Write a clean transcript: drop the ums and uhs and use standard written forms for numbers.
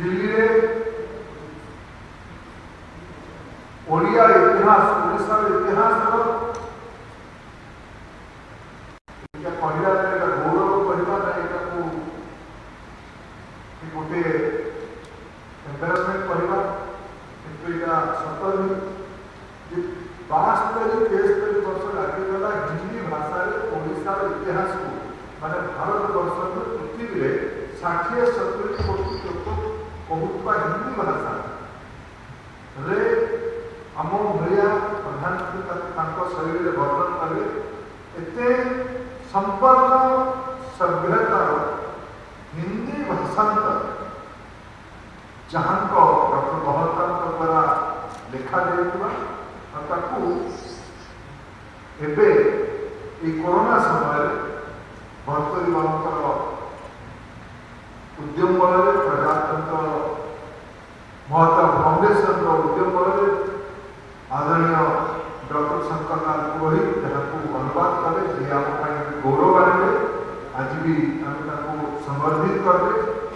धीरे ओडिया इतिहास ओडिशा इतिहास गौरव आज भी आम संबर्धित करते